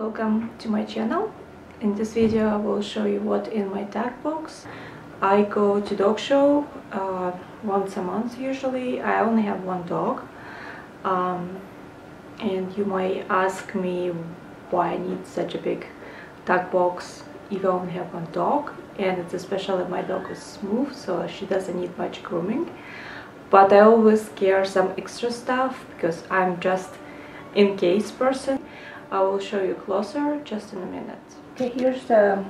Welcome to my channel. In this video I will show you what in my tag box. I go to dog show once a month usually. I only have one dog. And you might ask me why I need such a big tag box if I only have one dog, and it's especially my dog is smooth, so she doesn't need much grooming. But I always carry some extra stuff because I'm just in case person. I will show you closer just in a minute. Okay, here's how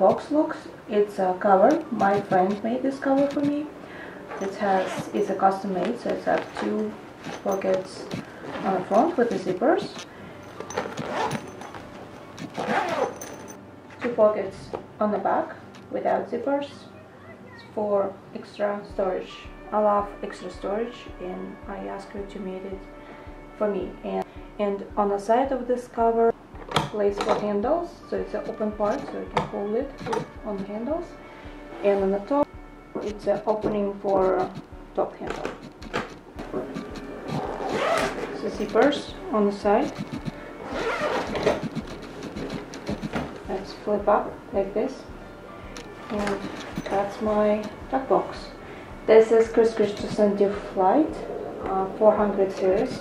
box looks. It's a cover. My friend made this cover for me. It's a custom made, so it's have two pockets on the front with the zippers, two pockets on the back without zippers for extra storage. I love extra storage, and I asked her to make it for me. And on the side of this cover, place for handles, so it's an open part, so you can hold it on the handles. And on the top, it's an opening for top handle. So zippers on the side. Let's flip up like this, and that's my tag box. This is Chris Christensen Deep Flight 400 series.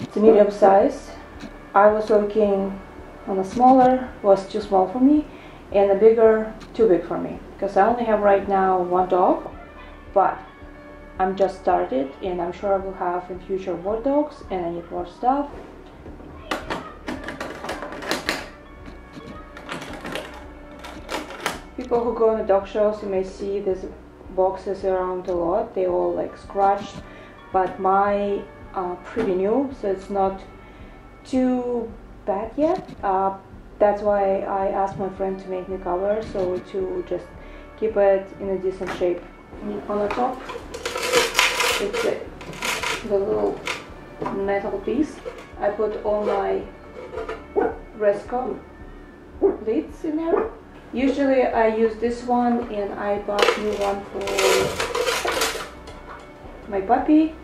It's a medium size. I was working on a smaller, was too small for me, and a bigger, too big for me, because I only have right now one dog, but I'm just started, and I'm sure I will have in future more dogs, and I need more stuff. People who go on the dog shows, you may see these boxes around a lot. They all like scratched, but my pretty new, so it's not too bad yet. That's why I asked my friend to make me cover, so to just keep it in a decent shape. And on the top, it's the little metal piece. I put all my Resco lids in there. Usually I use this one, and I bought a new one for my puppy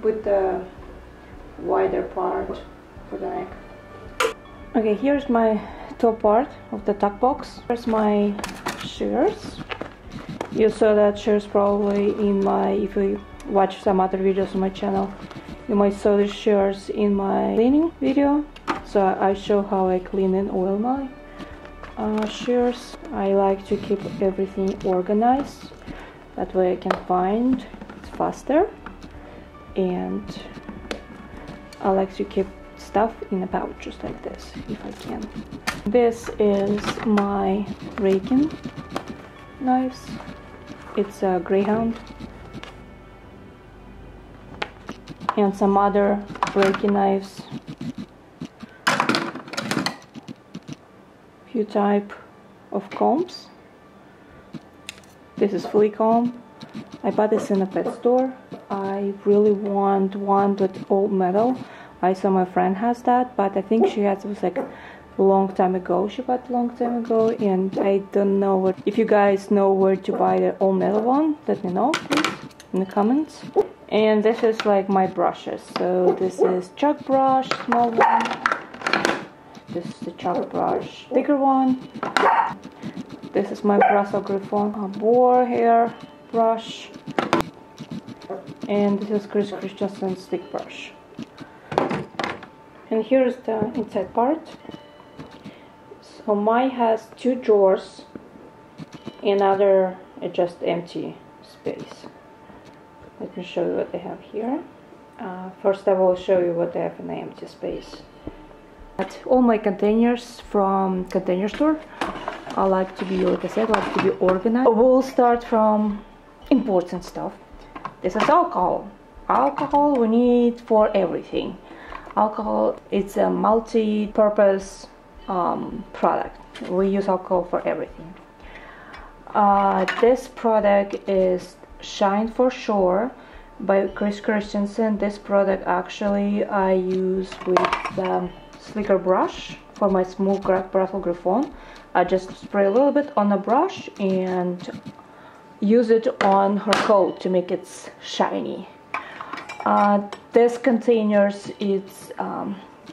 with the wider part for the neck. Okay, here's my top part of the tag box. Here's my shears. You saw that shears probably in my, if you watch some other videos on my channel, you might saw the shears in my cleaning video. So I show how I clean and oil my shears. I like to keep everything organized. That way I can find it faster. And I like to keep stuff in a pouch just like this if I can. This is my raking knives. It's a Greyhound and some other raking knives, few type of combs. This is flea comb. I bought this in a pet store. I really want one with all metal. I saw my friend has that, but I think she has, it was like a long time ago. She bought a long time ago, and I don't know what. If you guys know where to buy the all metal one, let me know please in the comments. And this is like my brushes. So this is chalk brush, small one. This is the chalk brush, bigger one. This is my Brussels Griffon boar hair brush. And this is Chris Christensen's stick brush. And here is the inside part. So mine has two drawers, another just empty space. Let me show you what I have here. First I will show you what I have in the empty space. But all my containers from container store, I like to be, like I said, like to be organized. We'll start from important stuff. This is alcohol. Alcohol we need for everything. Alcohol, it's a multi-purpose product. We use alcohol for everything. This product is Shine for Sure by Chris Christensen. This product actually I use with the slicker brush for my smooth Brussels Griffon. I just spray a little bit on the brush and use it on her coat to make it shiny. This containers, it's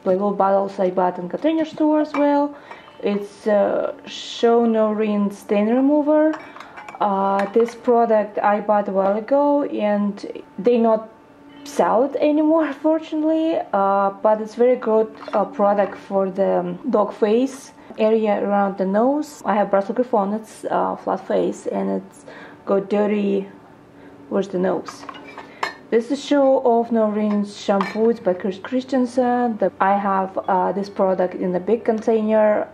Playboy bottles I bought in container store as well. It's Show No Rinse Stain Remover. This product I bought a while ago and they not sell it anymore, fortunately, but it's very good product for the dog face area around the nose. I have Brussels Griffon, it's flat face, and it's got dirty with the nose. This is Show of No Rinse shampoos by Chris Christensen. I have this product in a big container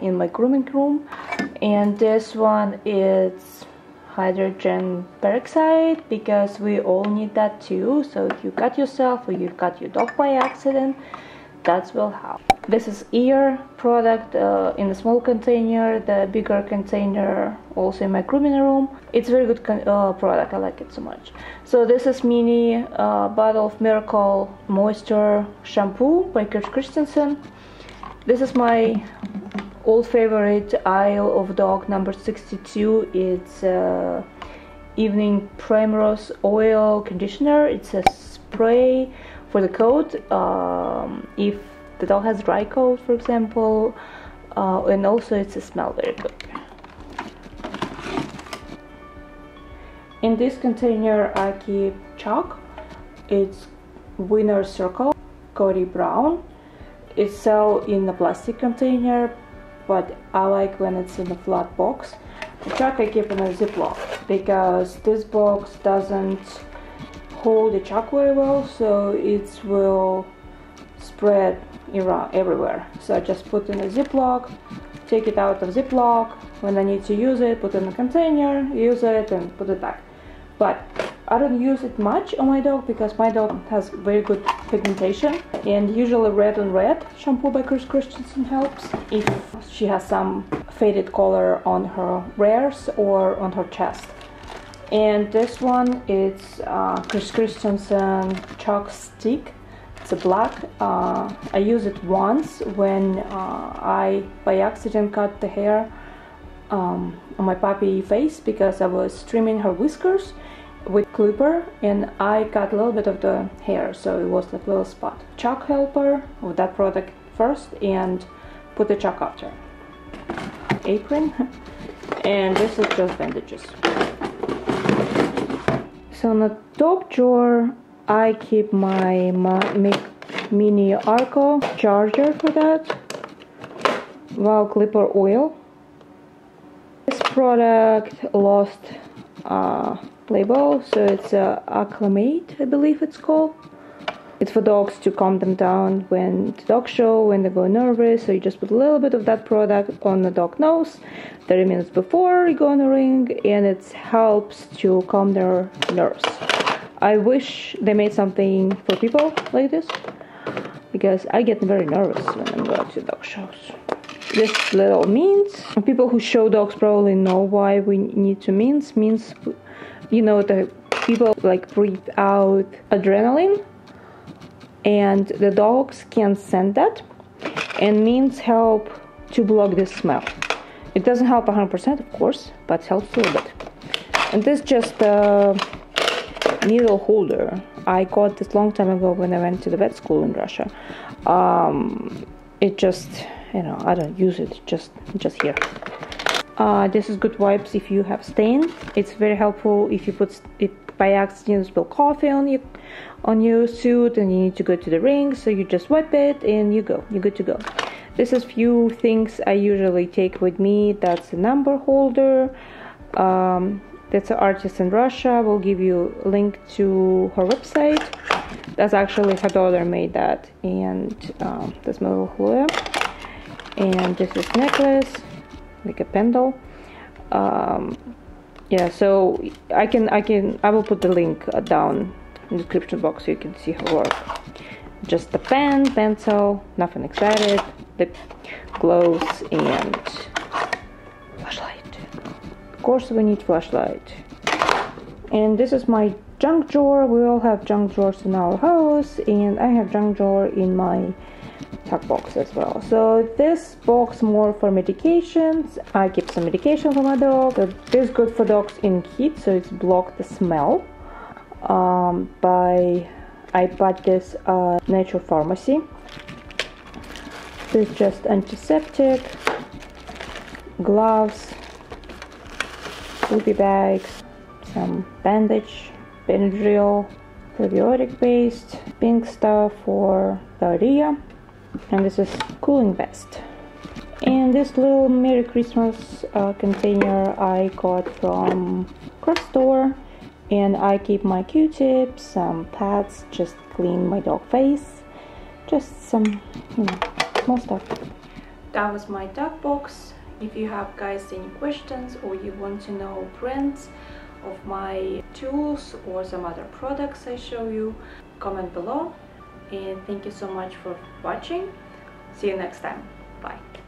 in my grooming room, and this one is hydrogen peroxide, because we all need that too. So if you cut yourself or you cut your dog by accident, that will help. This is ear product in a small container, the bigger container also in my grooming room. It's very good product, I like it so much. So this is mini bottle of Miracle Moisture shampoo by Chris Christensen. This is my old favorite Isle of Dogs number 62. It's evening primrose oil conditioner. It's a spray for the coat, if the dog has dry coat, for example, and also it's a smell very good. In this container I keep chalk. It's Winner's Circle, Cody Brown. It's sold in a plastic container, but I like when it's in a flat box. The chalk I keep in a Ziploc, because this box doesn't hold the chalk very well, so it will spread around everywhere. So I just put in a Ziploc, take it out of Ziploc. When I need to use it, put it in a container, use it and put it back. But I don't use it much on my dog, because my dog has very good pigmentation, and usually red on red shampoo by Chris Christensen helps if she has some faded color on her rears or on her chest. And this one is Chris Christensen chalk stick. It's a black. I use it once when I by accident cut the hair on my puppy face, because I was trimming her whiskers with clipper and I cut a little bit of the hair, so it was like a little spot. Chalk helper with that product first and put the chalk after. Apron. And this is just bandages. So on the top drawer I keep my mini Arco charger for that, Wahl clipper oil. This product lost label, so it's Acclimate, I believe it's called. It's for dogs to calm them down when the dog show, when they go nervous, so you just put a little bit of that product on the dog nose 30 minutes before you go on the ring, and it helps to calm their nerves. I wish they made something for people like this, because I get very nervous when I'm going to dog shows. This little mints. People who show dogs probably know why we need to mince. Mince, you know, the people like breathe out adrenaline, and the dogs can send that, and mints help to block this smell. It doesn't help 100%, of course, but helps a little bit. And this just a needle holder. I got this long time ago when I went to the vet school in Russia. It just, you know, I don't use it. Just here. This is good wipes if you have stain. It's very helpful if you put it by accident, spill coffee on your suit, and you need to go to the ring. So you just wipe it, and you go. You're good to go. This is few things I usually take with me. That's a number holder. That's an artist in Russia. We'll give you a link to her website. That's actually her daughter made that. And that's my little hula. And this is necklace, like a pendle. Yeah, so I will put the link down in the description box so you can see her work. Just the pen, pencil, nothing excited, the gloves and flashlight. Of course we need flashlight. And this is my junk drawer. We all have junk drawers in our house, and I have junk drawer in my tuck box as well. So this box more for medications. I keep some medication for my dog. So this is good for dogs in heat, so it's blocked the smell. I bought this at Nature Pharmacy. This is just antiseptic, gloves, poopy bags, some bandage, Benadryl, probiotic paste, pink stuff for diarrhea, and this is cooling vest. And this little Merry Christmas container I got from craft store, and I keep my Q-tips, some pads, just clean my dog face, just some, you know, small stuff. That was my dog box. If you have guys any questions or you want to know brands of my tools or some other products I show you, comment below, and thank you so much for watching. See you next time. Bye.